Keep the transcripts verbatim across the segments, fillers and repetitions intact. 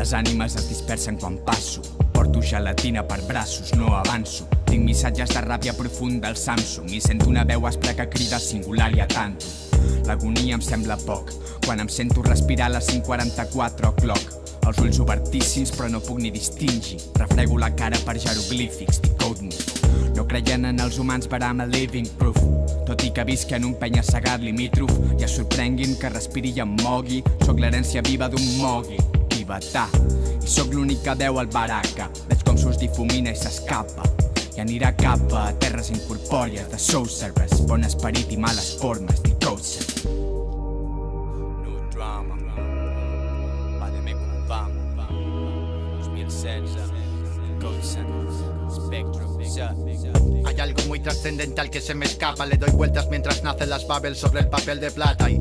Les ànimes es dispersen quan passo. Porto gelatina per braços, no avanço. Tinc missatges de ràbia profunda al Samsung i sento una veu aspra que crida singular i a tanto. L'agonia em sembla poc quan em sento respirar a les cinc quaranta-quatre o'clock. Els ulls obertíssims però no puc ni distingir. Refrego la cara per jeroglífics, decode-me. No creien en els humans but I'm a living proof. Tot i que visc en un penya-segat limítrof, ja sorprengui'm que respiri i em mogui. Soc l'herència viva d'un mogui tibetà i soc l'únic que veu el baraca. Veig com s'us difumina i s'escapa i anirà cap a terres incorpòries de soul service, bon esperit i males formes, decode service. No drama. Hay algo muy trascendental que se me escapa. Le doy vueltas mientras nacen las babel sobre el papel de plata. Y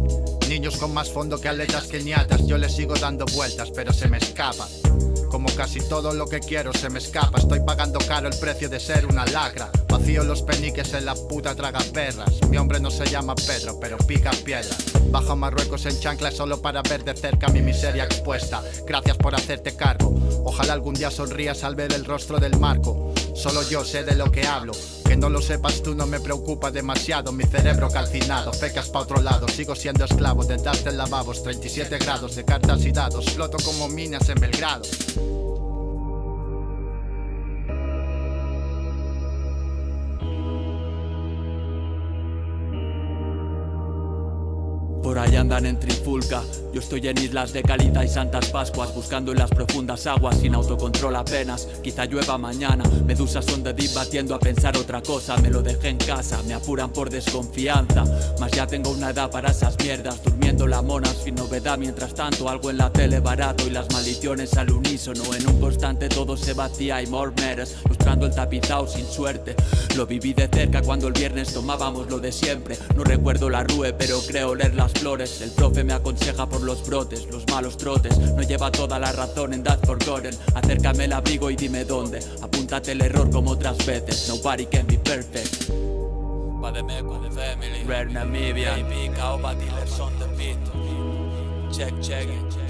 niños con más fondo que aletas que ñatas. Yo les sigo dando vueltas, pero se me escapa. Como casi todo lo que quiero se me escapa. Estoy pagando caro el precio de ser una lacra. Vacío los peniques en la puta tragaperras. Mi hombre no se llama Pedro, pero pica piedra. Bajo Marruecos en chanclas solo para ver de cerca mi miseria expuesta. Gracias por hacerte cargo. Ojalá algún día sonrías al ver el rostro del marco. Solo yo sé de lo que hablo. Que no lo sepas tú no me preocupa demasiado. Mi cerebro calcinado, fecas pa' otro lado. Sigo siendo esclavo de darte lavabos. Treinta y siete grados de cartas y dados. Floto como minas en Belgrado. Por ahí andan en Trifulca, yo estoy en islas de Calita y Santas Pascuas, buscando en las profundas aguas, sin autocontrol apenas, quizá llueva mañana. Medusas son de deep batiendo a pensar otra cosa, me lo dejé en casa, me apuran por desconfianza, mas ya tengo una edad para esas mierdas, durmiendo la mona sin novedad, mientras tanto algo en la tele barato y las maldiciones al unísono, en un constante todo se vacía y mormeres, lustrando el tapizado sin suerte, lo viví de cerca cuando el viernes tomábamos lo de siempre, no recuerdo la rue pero creo leer las flores. El profe me aconseja por los brotes, los malos trotes, no lleva toda la razón en that forgotten, acércame el abrigo y dime dónde, apúntate el error como otras veces, nobody can be perfect. Rare Namibian. Check, check.